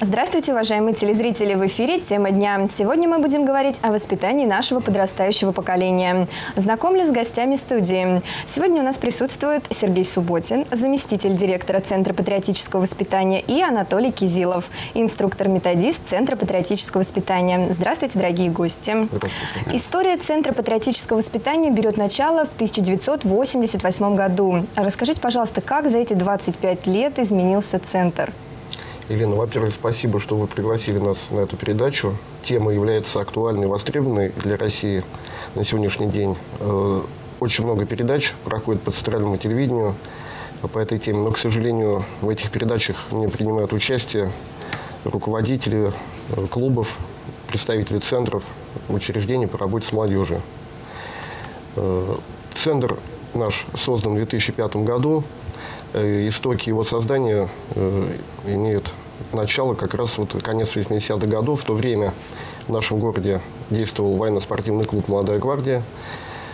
Здравствуйте, уважаемые телезрители! В эфире «Тема дня». Сегодня мы будем говорить о воспитании нашего подрастающего поколения. Знакомлю с гостями студии. Сегодня у нас присутствует Сергей Субботин, заместитель директора Центра патриотического воспитания, и Анатолий Кизилов, инструктор-методист Центра патриотического воспитания. Здравствуйте, дорогие гости! Здравствуйте. История Центра патриотического воспитания берет начало в 1988 году. Расскажите, пожалуйста, как за эти 25 лет изменился Центр? Елена, во-первых, спасибо, что вы пригласили нас на эту передачу. Тема является актуальной и востребованной для России на сегодняшний день. Очень много передач проходит по центральному телевидению по этой теме. Но, к сожалению, в этих передачах не принимают участие руководители клубов, представители центров, учреждений по работе с молодежью. Центр наш создан в 2005 году. Истоки его создания имеют начало как раз вот конец 80-х годов. В то время в нашем городе действовал военно-спортивный клуб «Молодая гвардия»,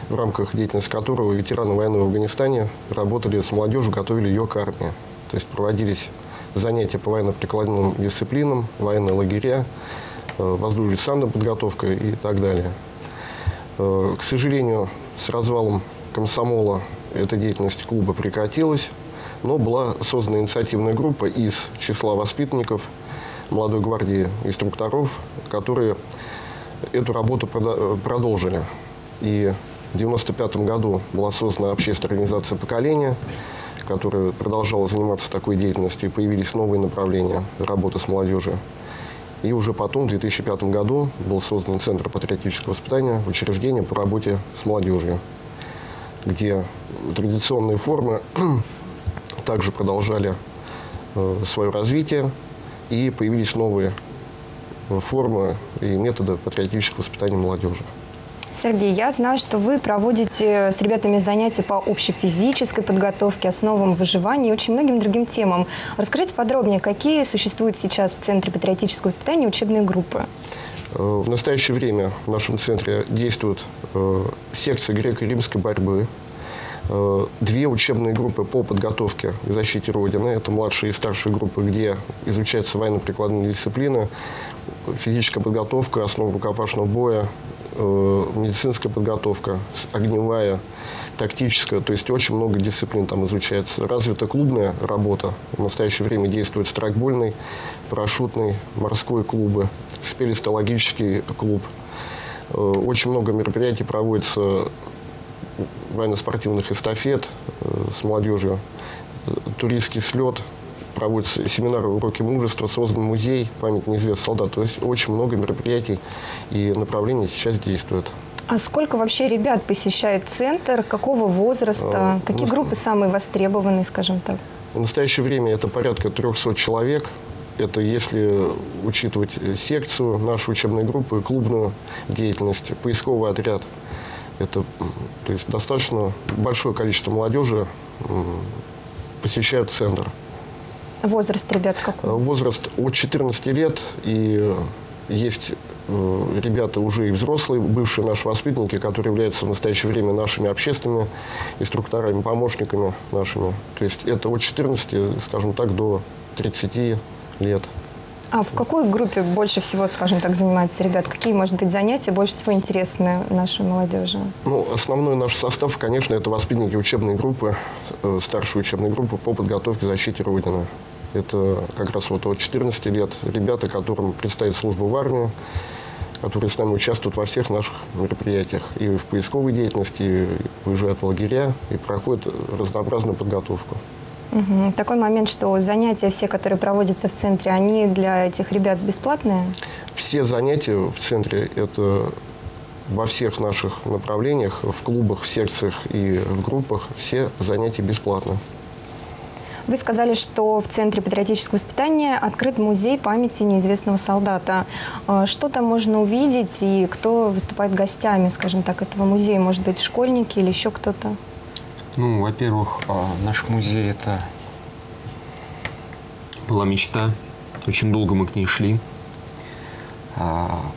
в рамках деятельности которого ветераны войны в Афганистане работали с молодежью, готовили ее к армии. То есть проводились занятия по военно-прикладным дисциплинам, военные лагеря, воздушно-десантная подготовка и так далее. К сожалению, с развалом комсомола эта деятельность клуба прекратилась. Но была создана инициативная группа из числа воспитанников молодой гвардии, инструкторов, которые эту работу продолжили. И в 1995 году была создана общественная организация «Поколение», которая продолжала заниматься такой деятельностью, и появились новые направления работы с молодежью. И уже потом, в 2005 году, был создан Центр патриотического воспитания, учреждение по работе с молодежью, где традиционные формы также продолжали свое развитие, и появились новые формы и методы патриотического воспитания молодежи. Сергей, я знаю, что вы проводите с ребятами занятия по общефизической подготовке, основам выживания и очень многим другим темам. Расскажите подробнее, какие существуют сейчас в Центре патриотического воспитания учебные группы? В настоящее время в нашем центре действует секция греко-римской борьбы, две учебные группы по подготовке и защите Родины. Это младшие и старшие группы, где изучаются военно-прикладные дисциплины, физическая подготовка, основы рукопашного боя, медицинская подготовка, огневая, тактическая. То есть очень много дисциплин там изучается. Развита клубная работа. В настоящее время действуют страйкбольный, парашютный, морской клубы, спелеостологический клуб. Очень много мероприятий проводится, военно-спортивных эстафет с молодежью, туристский слет, проводятся семинары «Уроки мужества», создан музей «Память неизвестных солдат». То есть очень много мероприятий и направлений сейчас действует. А сколько вообще ребят посещает центр? Какого возраста? Какие группы самые востребованные, скажем так? В настоящее время это порядка 300 человек. Это если учитывать секцию, нашу учебную группу, клубную деятельность, поисковый отряд. Это, то есть, достаточно большое количество молодежи посещает центр. Возраст ребят какой? Возраст от 14 лет. И есть ребята уже и взрослые, бывшие наши воспитанники, которые являются в настоящее время нашими общественными инструкторами, помощниками нашими. То есть это от 14, скажем так, до 30 лет. А в какой группе больше всего, скажем так, занимаются ребят? Какие, может быть, занятия больше всего интересны нашей молодежи? Ну, основной наш состав, конечно, это воспитанники учебной группы, старшей учебной группы по подготовке к защите Родины. Это как раз вот от 14 лет ребята, которым предстоит служба в армии, которые с нами участвуют во всех наших мероприятиях. И в поисковой деятельности, и уезжают в лагеря, и проходят разнообразную подготовку. Угу. Такой момент, что занятия все, которые проводятся в центре, они для этих ребят бесплатные? Все занятия в центре, это во всех наших направлениях, в клубах, в секциях и в группах, все занятия бесплатны. Вы сказали, что в Центре патриотического воспитания открыт музей памяти неизвестного солдата. Что там можно увидеть и кто выступает гостями, скажем так, этого музея? Может быть, школьники или еще кто-то? Ну, во-первых, наш музей – это была мечта. Очень долго мы к ней шли.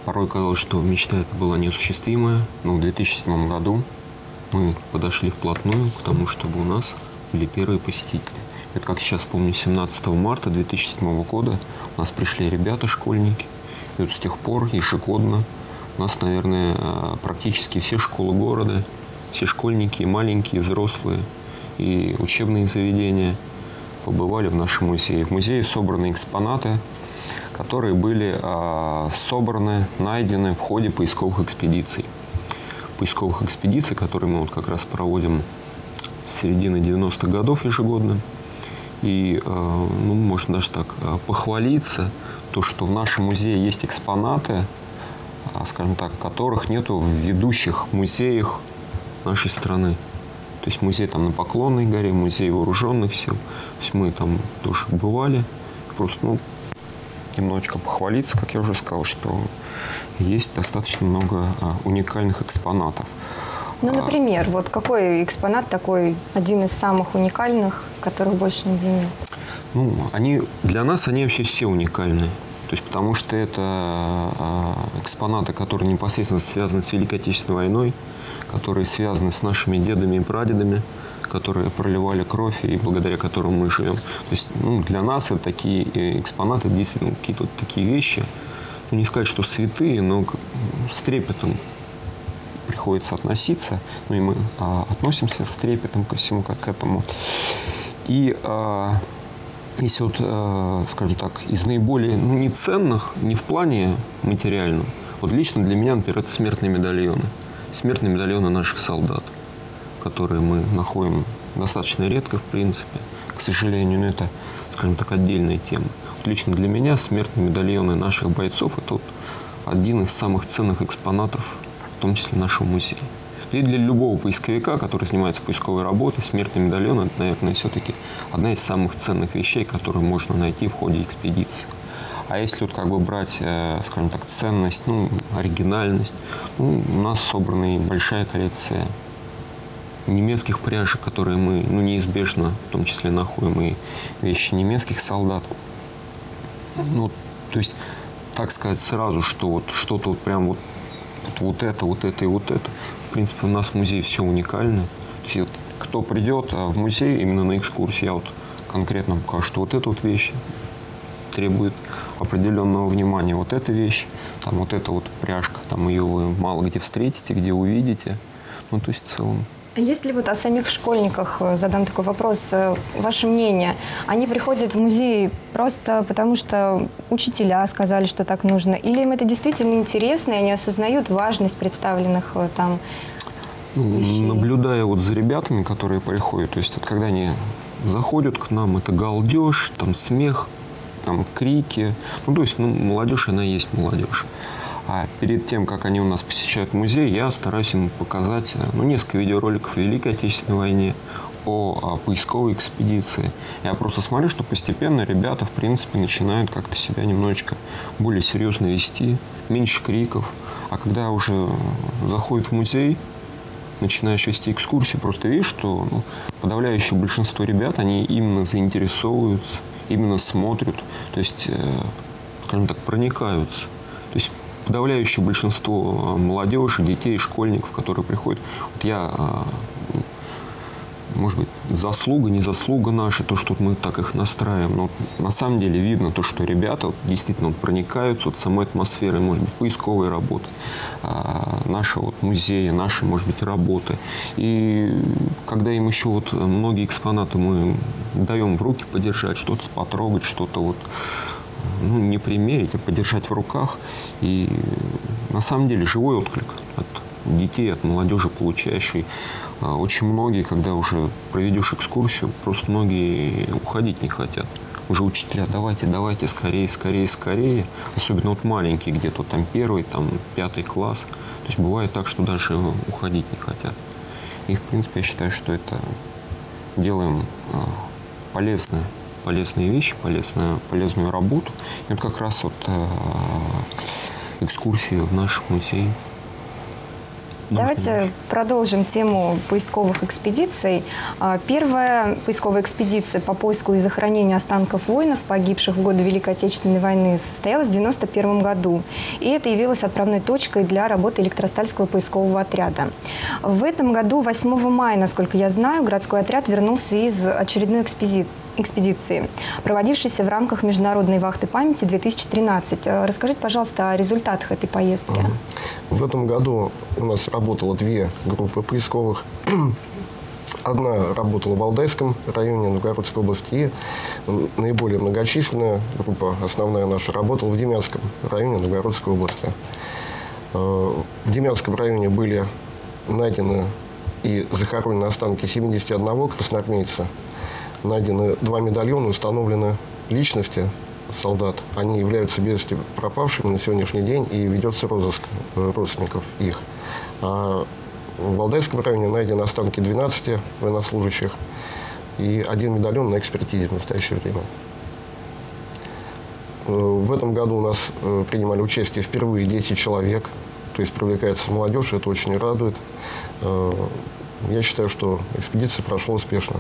Порой казалось, что мечта эта была неосуществимая. Но в 2007 году мы подошли вплотную к тому, чтобы у нас были первые посетители. Это, как сейчас помню, 17 марта 2007 года у нас пришли ребята, школьники. И вот с тех пор ежегодно у нас, наверное, практически все школы города, все школьники, и маленькие, и взрослые, и учебные заведения побывали в нашем музее. В музее собраны экспонаты, которые были собраны, найдены в ходе поисковых экспедиций. Поисковых экспедиций, которые мы вот как раз проводим с середины 90-х годов ежегодно. И, ну, можно даже так похвалиться, то, что в нашем музее есть экспонаты, скажем так, которых нету в ведущих музеях нашей страны. То есть музей там на Поклонной горе, музей вооруженных сил. То есть мы там тоже бывали. Просто, ну, немножечко похвалиться, как я уже сказал, что есть достаточно много уникальных экспонатов. Ну, например, вот какой экспонат такой, один из самых уникальных, которых больше нигде нет? Ну, они, для нас они вообще все уникальны. То есть, потому что это экспонаты, которые непосредственно связаны с Великой Отечественной войной, которые связаны с нашими дедами и прадедами, которые проливали кровь и благодаря которым мы живем. То есть, ну, для нас это такие экспонаты, действительно какие-то вот такие вещи, ну, не сказать, что святые, но с трепетом приходится относиться. Ну, и мы относимся с трепетом ко всему, как к этому. И если вот, скажем так, из наиболее, ну, не ценных, не в плане материальном, вот лично для меня, например, это смертные медальоны. Смертные медальоны наших солдат, которые мы находим достаточно редко, в принципе, к сожалению, но это, скажем так, отдельная тема. Вот лично для меня смертные медальоны наших бойцов – это вот один из самых ценных экспонатов, в том числе нашего музея. И для любого поисковика, который занимается поисковой работой, смертный медальон – это, наверное, все-таки одна из самых ценных вещей, которые можно найти в ходе экспедиции. А если вот как бы брать, скажем так, ценность, ну, оригинальность, ну, у нас собрана большая коллекция немецких пряжек, которые мы, ну, неизбежно, в том числе, находим, и вещи немецких солдат. Ну, то есть, так сказать сразу, что вот что-то вот прям вот, вот это и вот это. В принципе, у нас в музее все уникально. То есть, кто придет в музей именно на экскурсию, я вот конкретно покажу, что вот эта вот вещь требует определенного внимания. Вот эта вещь, там вот эта вот пряжка, там ее вы мало где встретите, где увидите. Ну, то есть, в целом. Если вот о самих школьниках задам такой вопрос, ваше мнение, они приходят в музей просто потому, что учителя сказали, что так нужно, или им это действительно интересно, и они осознают важность представленных там вещей? Наблюдая вот за ребятами, которые приходят, то есть вот когда они заходят к нам, это галдеж, там смех, там крики, ну то есть, ну, молодежь, она есть молодежь. А перед тем, как они у нас посещают музей, я стараюсь им показать, ну, несколько видеороликов о Великой Отечественной войне, о поисковой экспедиции. Я просто смотрю, что постепенно ребята, в принципе, начинают как-то себя немножечко более серьезно вести, меньше криков. А когда уже заходят в музей, начинаешь вести экскурсии, просто видишь, что, ну, подавляющее большинство ребят, они именно заинтересовываются, именно смотрят, то есть, скажем так, проникаются. То есть, подавляющее большинство молодежи, детей, школьников, которые приходят. Вот я, может быть, заслуга, не заслуга наша, то, что мы так их настраиваем. Но на самом деле видно то, что ребята действительно проникаются от самой атмосферы, может быть, поисковой работы, нашего музея, нашей, может быть, работы. И когда им еще вот многие экспонаты мы даем в руки подержать, что-то потрогать, что-то вот, ну, не примерить, а подержать в руках. И на самом деле живой отклик от детей, от молодежи получающей. Очень многие, когда уже проведешь экскурсию, просто многие уходить не хотят. Уже учителя: давайте, давайте, скорее, скорее, скорее. Особенно вот маленькие, где-то там первый, там пятый класс. То есть бывает так, что даже уходить не хотят. И, в принципе, я считаю, что это делаем полезное. Полезные вещи, полезную работу. И вот как раз вот экскурсии в наш музей. Давайте продолжим тему поисковых экспедиций. Первая поисковая экспедиция по поиску и захоронению останков воинов, погибших в годы Великой Отечественной войны, состоялась в 1991 году. И это явилось отправной точкой для работы электростальского поискового отряда. В этом году, 8 мая, насколько я знаю, городской отряд вернулся из очередной экспедиции. экспедиции, проводившейся в рамках Международной вахты памяти 2013. Расскажите, пожалуйста, о результатах этой поездки. В этом году у нас работало две группы поисковых. Одна работала в Валдайском районе Новгородской области, и наиболее многочисленная группа, основная наша, работала в Демянском районе Новгородской области. В Демянском районе были найдены и захоронены останки 71 красноармейца. Найдены 2 медальона, установлены личности солдат. Они являются без вести пропавшими на сегодняшний день, и ведется розыск родственников их. А в Валдайском районе найдены останки 12 военнослужащих и 1 медальон на экспертизе в настоящее время. В этом году у нас принимали участие впервые 10 человек, то есть привлекается молодежь, это очень радует. Я считаю, что экспедиция прошла успешно.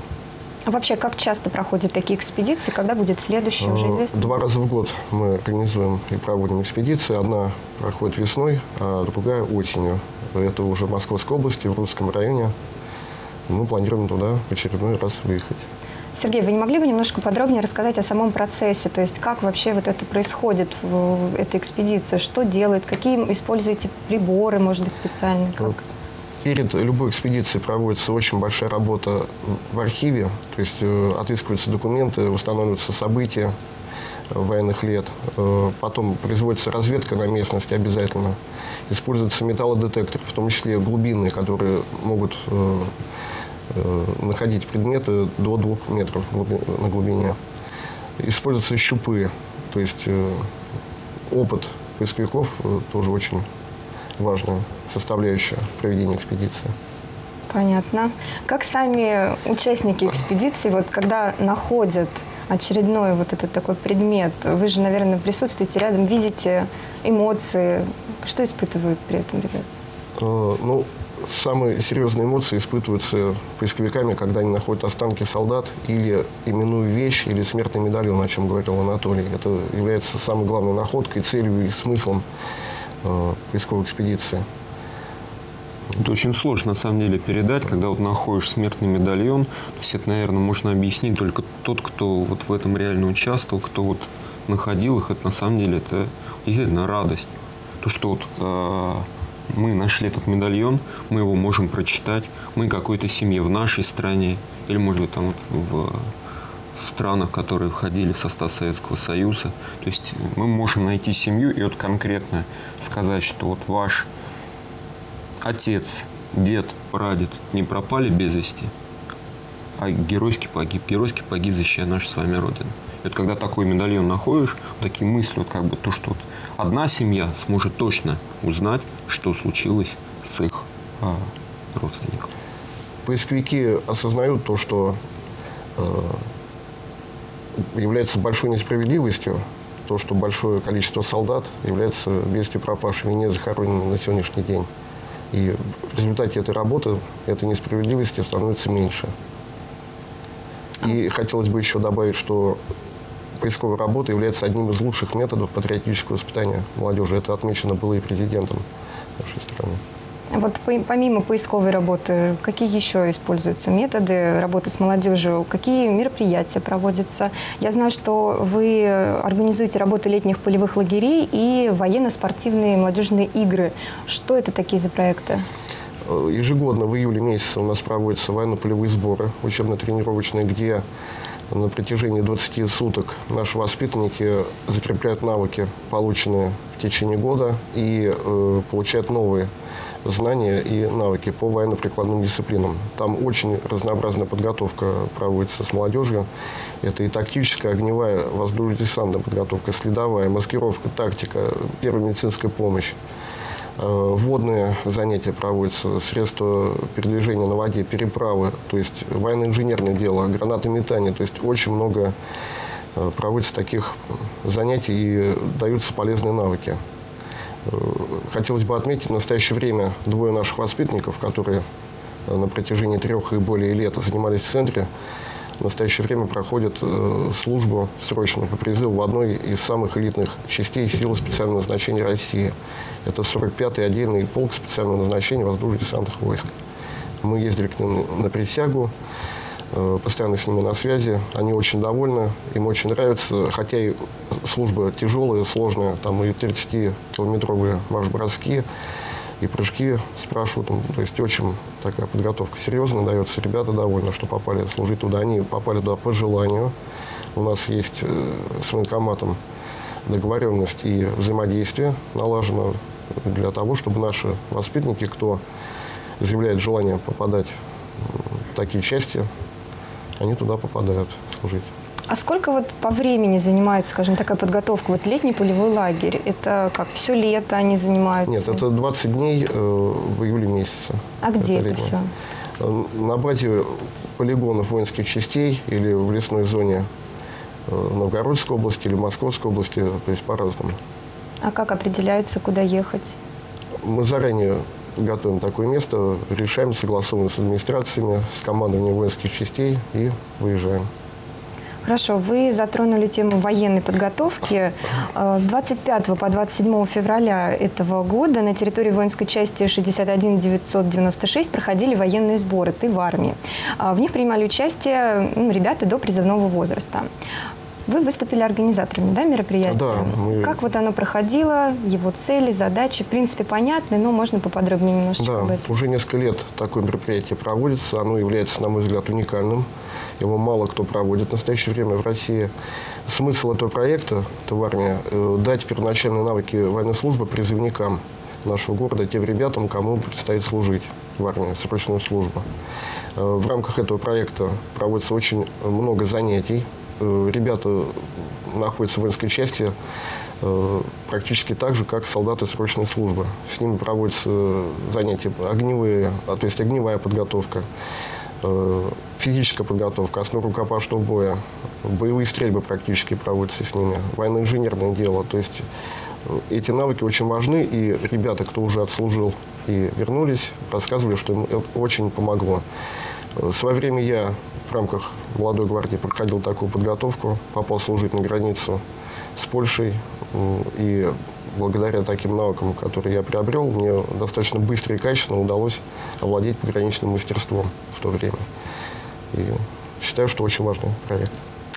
А вообще, как часто проходят такие экспедиции? Когда будет следующая, уже известно? 2 раза в год мы организуем и проводим экспедиции. Одна проходит весной, а другая осенью. Это уже в Московской области, в Русском районе. Мы планируем туда в очередной раз выехать. Сергей, вы не могли бы немножко подробнее рассказать о самом процессе? То есть как вообще вот это происходит, эта экспедиция? Что делает? Какие используете приборы, может быть, специальные? Как? Перед любой экспедицией проводится очень большая работа в архиве. То есть отыскиваются документы, устанавливаются события военных лет. Потом производится разведка на местности обязательно. Используются металлодетекторы, в том числе глубинные, которые могут находить предметы до 2 метров на глубине. Используются щупы, то есть опыт поисковиков тоже очень важная составляющая проведения экспедиции. Понятно. Как сами участники экспедиции, вот когда находят очередной вот этот такой предмет, вы же, наверное, присутствуете рядом, видите эмоции, что испытывают при этом ребята? Ну, самые серьезные эмоции испытываются поисковиками, когда они находят останки солдат или именную вещь, или смертный медальон, о чем говорил Анатолий. Это является самой главной находкой, целью и смыслом поисковой экспедиции. Это очень сложно, на самом деле, передать, когда вот находишь смертный медальон. То есть это, наверное, можно объяснить только тот, кто вот в этом реально участвовал, кто вот находил их. Это, на самом деле, это действительно радость. То, что вот мы нашли этот медальон, мы его можем прочитать, мы какой-то семье в нашей стране, или, может быть, там вот в странах, которые входили в состав Советского Союза. То есть мы можем найти семью и вот конкретно сказать, что вот ваш отец, дед, прадед не пропали без вести, а геройски погиб. Геройски погиб, защищая нашу с вами Родину. И вот когда такой медальон находишь, вот такие мысли, вот как бы то, что вот одна семья сможет точно узнать, что случилось с их родственником. Поисковики осознают то, что является большой несправедливостью то, что большое количество солдат является без вести пропавшими, не захороненными на сегодняшний день. И в результате этой работы этой несправедливости становится меньше. И хотелось бы еще добавить, что поисковая работа является одним из лучших методов патриотического воспитания молодежи. Это отмечено было и президентом нашей страны. Вот помимо поисковой работы, какие еще используются методы работы с молодежью? Какие мероприятия проводятся? Я знаю, что вы организуете работу летних полевых лагерей и военно-спортивные молодежные игры. Что это такие за проекты? Ежегодно в июле месяце у нас проводятся военно-полевые сборы, учебно-тренировочные, где на протяжении 20 суток наши воспитанники закрепляют навыки, полученные в течение года, и получают новые знания и навыки по военно-прикладным дисциплинам. Там очень разнообразная подготовка проводится с молодежью. Это и тактическая, огневая, воздушно-десантная подготовка, следовая, маскировка, тактика, первая медицинская помощь. Водные занятия проводятся, средства передвижения на воде, переправы, то есть военно-инженерное дело, гранатометание. То есть очень много проводится таких занятий и даются полезные навыки. Хотелось бы отметить, в настоящее время 2 наших воспитанников, которые на протяжении 3 и более лет занимались в центре, в настоящее время проходят службу срочную по призыву в одной из самых элитных частей сил специального назначения России. Это 45-й отдельный полк специального назначения воздушно-десантных войск. Мы ездили к ним на присягу, постоянно с ними на связи, они очень довольны, им очень нравится, хотя и служба тяжелая, сложная, там и 30-километровые марш-броски, и прыжки с парашютом, то есть очень такая подготовка серьезно дается, ребята довольны, что попали служить туда, они попали туда по желанию, у нас есть с военкоматом договоренность и взаимодействие налажено для того, чтобы наши воспитанники, кто заявляет желание попадать в такие части, они туда попадают служить. А сколько вот по времени занимает, скажем, такая подготовка? Вот летний полевой лагерь, это как, все лето они занимаются? Нет, это 20 дней в июле месяце. А где это все? На базе полигонов воинских частей или в лесной зоне Новгородской области или Московской области, то есть по-разному. А как определяется, куда ехать? Мы заранее готовим такое место, решаем, согласовываем с администрациями, с командованием воинских частей и выезжаем. Хорошо, вы затронули тему военной подготовки. С 25 по 27 февраля этого года на территории воинской части 61996 проходили военные сборы «Ты в армии». В них принимали участие ребята до призывного возраста. Вы выступили организаторами, да, мероприятия? Да. Как вот оно проходило, его цели, задачи, в принципе, понятны, но можно поподробнее немножечко об этом. Уже несколько лет такое мероприятие проводится, оно является, на мой взгляд, уникальным. Его мало кто проводит в настоящее время в России. Смысл этого проекта, это в армии, дать первоначальные навыки военной службы призывникам нашего города, тем ребятам, кому предстоит служить в армии, срочную службу. В рамках этого проекта проводится очень много занятий. Ребята находятся в воинской части практически так же, как солдаты срочной службы. С ними проводятся занятия огневые, то есть огневая подготовка, физическая подготовка, основа рукопашного боя, боевые стрельбы практически проводятся с ними, военно-инженерное дело. То есть эти навыки очень важны, и ребята, кто уже отслужил и вернулись, рассказывали, что им это очень помогло. В свое время я в рамках «Молодой гвардии» проходил такую подготовку, попал служить на границу с Польшей, и благодаря таким навыкам, которые я приобрел, мне достаточно быстро и качественно удалось овладеть пограничным мастерством в то время. И считаю, что очень важный проект.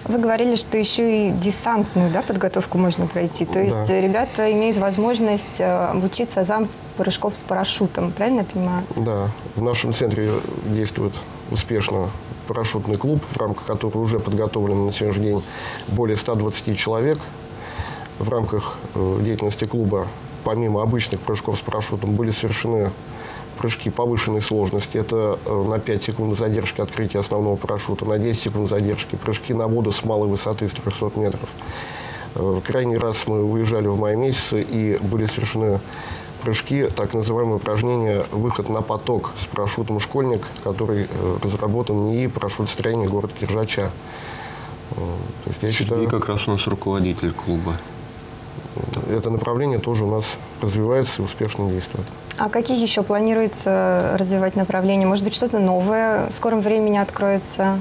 Вы говорили, что еще и десантную, да, подготовку можно пройти. То есть ребята имеют возможность учиться азам прыжков с парашютом, правильно я понимаю? Да. В нашем центре действует успешно парашютный клуб, в рамках которого уже подготовлено на сегодняшний день более 120 человек. В рамках деятельности клуба, помимо обычных прыжков с парашютом, были совершены прыжки повышенной сложности. Это на 5 секунд задержки открытия основного парашюта, на 10 секунд задержки, прыжки на воду с малой высоты с 300 метров. Крайний раз мы выезжали в мае месяце, и были совершены прыжки, так называемое упражнение «Выход на поток» с парашютом «Школьник», который разработан НИИ Парашютостроения города Киржача. То есть, я считаю, как раз у нас руководитель клуба. Это направление тоже у нас развивается и успешно действует. А какие еще планируется развивать направления? Может быть, что-то новое в скором времени откроется?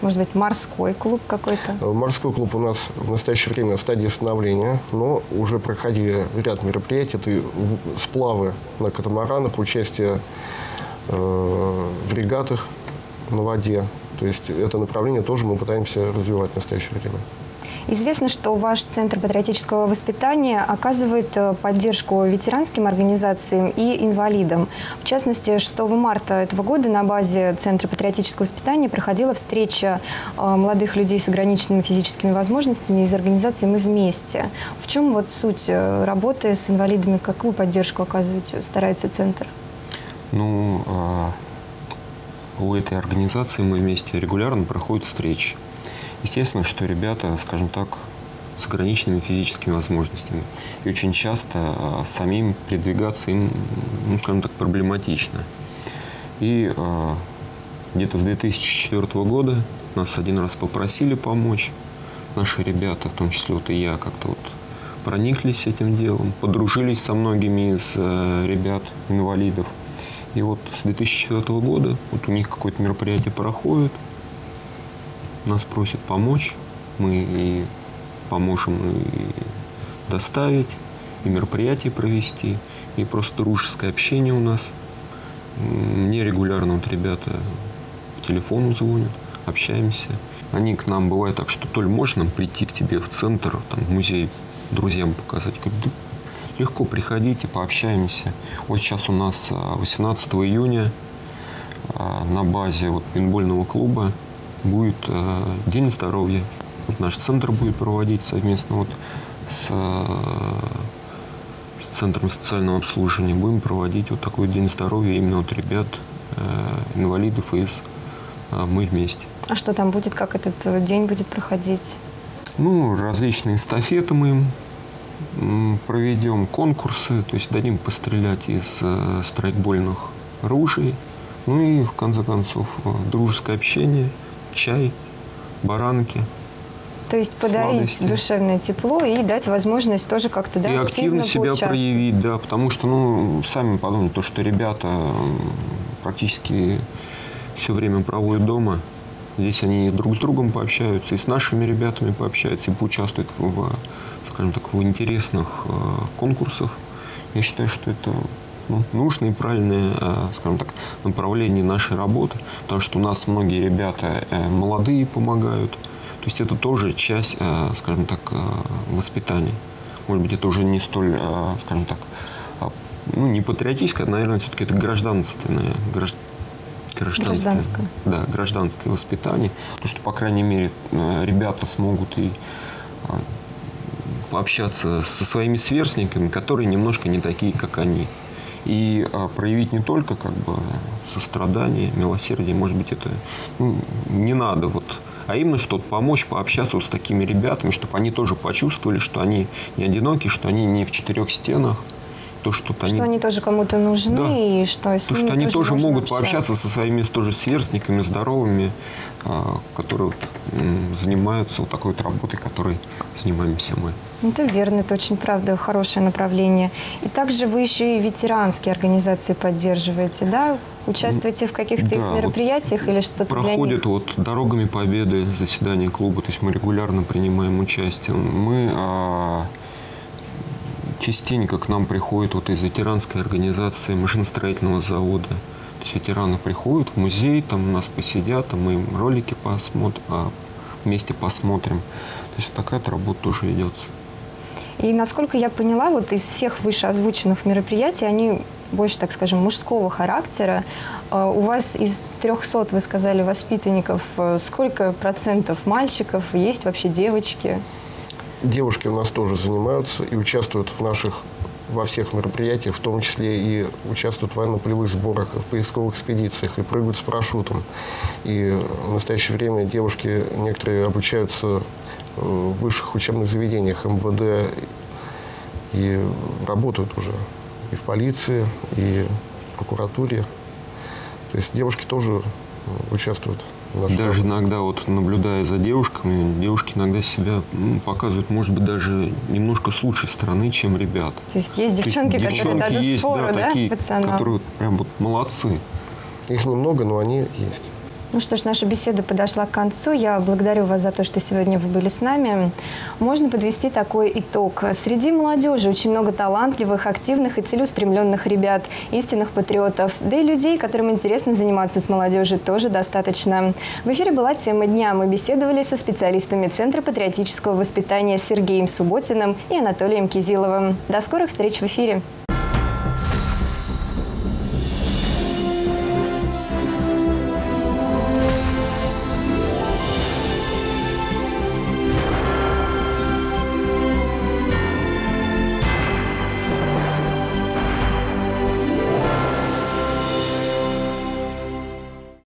Может быть, морской клуб какой-то? Морской клуб у нас в настоящее время в стадии становления, но уже проходили ряд мероприятий. Это сплавы на катамаранах, участие в регатах на воде. То есть это направление тоже мы пытаемся развивать в настоящее время. Известно, что ваш Центр патриотического воспитания оказывает поддержку ветеранским организациям и инвалидам. В частности, 6 марта этого года на базе Центра патриотического воспитания проходила встреча молодых людей с ограниченными физическими возможностями из организации «Мы вместе». В чем вот суть работы с инвалидами? Какую поддержку оказывать старается Центр? Ну, у этой организации «Мы вместе» регулярно проходят встречи. Естественно, что ребята, скажем так, с ограниченными физическими возможностями. И очень часто самим передвигаться им, ну, скажем так, проблематично. И где-то с 2004 года нас один раз попросили помочь. Наши ребята, в том числе вот и я, как-то вот прониклись этим делом, подружились со многими из ребят-инвалидов. И вот с 2004 года вот у них какое-то мероприятие проходит. Нас просят помочь, мы и поможем и доставить, и мероприятие провести, и просто дружеское общение у нас. Мне регулярно вот ребята телефону звонят, общаемся. Они к нам бывают так, что то ли можно прийти к тебе в центр, там, в музей друзьям показать. Да, легко, приходите, пообщаемся. Вот сейчас у нас 18 июня на базе вот пейнтбольного клуба будет День здоровья. Вот наш центр будет проводить совместно вот с Центром социального обслуживания. Будем проводить вот такой День здоровья именно от ребят, инвалидов из «Мы вместе». А что там будет, как этот день будет проходить? Ну, различные эстафеты мы им проведем, конкурсы, то есть дадим пострелять из страйкбольных ружей. Ну и, в конце концов, дружеское общение, чай, баранки. То есть подарить сладости, душевное тепло и дать возможность тоже как-то, да, и активно себя проявить, да, потому что, ну, сами подумайте, то, что ребята практически все время проводят дома. Здесь они друг с другом пообщаются, и с нашими ребятами пообщаются, и поучаствуют в, скажем так, в интересных конкурсах. Я считаю, что это, ну, нужное и правильное, скажем так, направление нашей работы, потому что у нас многие ребята молодые помогают. То есть это тоже часть, скажем так, воспитания. Может быть, это уже не столь, скажем так, ну, не патриотическое, а, наверное, все-таки это гражданственное. Гражданское. Да, гражданское воспитание. То, что, по крайней мере, ребята смогут и пообщаться со своими сверстниками, которые немножко не такие, как они. И проявить не только как бы сострадание, милосердие, может быть, это, ну, не надо, вот, а именно что-то помочь, пообщаться вот с такими ребятами, чтобы они тоже почувствовали, что они не одиноки, что они не в четырех стенах. То, что они тоже кому-то нужны, да, и что с ними, что они тоже могут пообщаться со своими тоже сверстниками, здоровыми, которые занимаются вот такой вот работой, которой занимаемся мы. Это верно, это очень, правда, хорошее направление. И также вы еще и ветеранские организации поддерживаете, да? Участвуете в каких-то, да, их мероприятиях вот или что-то для них? Проходят вот «Дорогами Победы» заседания клуба, то есть мы регулярно принимаем участие. Мы частенько к нам приходят вот из ветеранской организации машиностроительного завода. То есть ветераны приходят в музей, там у нас посидят, там мы им ролики посмотрим, вместе посмотрим. То есть такая работа тоже ведется. И насколько я поняла, вот из всех вышеозвученных мероприятий, они больше, так скажем, мужского характера. У вас из 300, вы сказали, воспитанников, сколько процентов мальчиков, есть вообще девочки? Девушки у нас тоже занимаются и участвуют в наших, во всех мероприятиях, в том числе и участвуют в военно-полевых сборах, в поисковых экспедициях, и прыгают с парашютом. И в настоящее время девушки, некоторые обучаются в высших учебных заведениях МВД и работают уже и в полиции, и в прокуратуре. То есть девушки тоже участвуют. Даже иногда, вот, наблюдая за девушками, девушки иногда себя, ну, показывают, может быть, даже немножко с лучшей стороны, чем ребят. То есть есть девчонки, которые дадут есть, фору, да, такие, пацанам, которые прям вот молодцы. Их немного, но они есть. Ну что ж, наша беседа подошла к концу. Я благодарю вас за то, что сегодня вы были с нами. Можно подвести такой итог. Среди молодежи очень много талантливых, активных и целеустремленных ребят, истинных патриотов. Да и людей, которым интересно заниматься с молодежью, тоже достаточно. В эфире была «Тема дня». Мы беседовали со специалистами Центра патриотического воспитания Сергеем Субботиным и Анатолием Кизиловым. До скорых встреч в эфире.